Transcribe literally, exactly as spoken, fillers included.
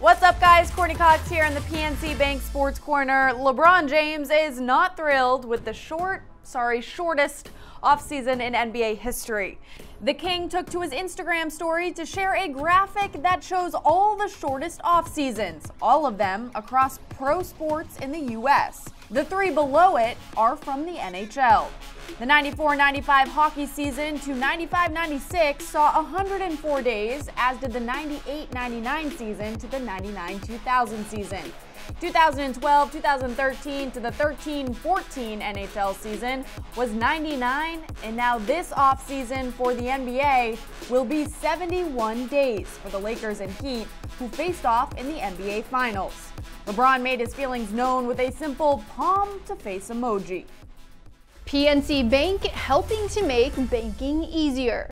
What's up, guys? Courtney Cox here in the P N C Bank Sports Corner. LeBron James is not thrilled with the short, sorry, shortest offseason in N B A history. The King took to his Instagram story to share a graphic that shows all the shortest offseasons, all of them across pro sports in the U S The three below it are from the N H L. The ninety-four ninety-five hockey season to ninety-five ninety-six saw one hundred four days, as did the ninety-eight ninety-nine season to the ninety-nine two thousand season. two thousand twelve two thousand thirteen to the thirteen fourteen N H L season was ninety-nine, and now this offseason for the N B A will be seventy-one days for the Lakers and Heat, who faced off in the N B A Finals. LeBron made his feelings known with a simple palm-to-face emoji. P N C Bank, helping to make banking easier.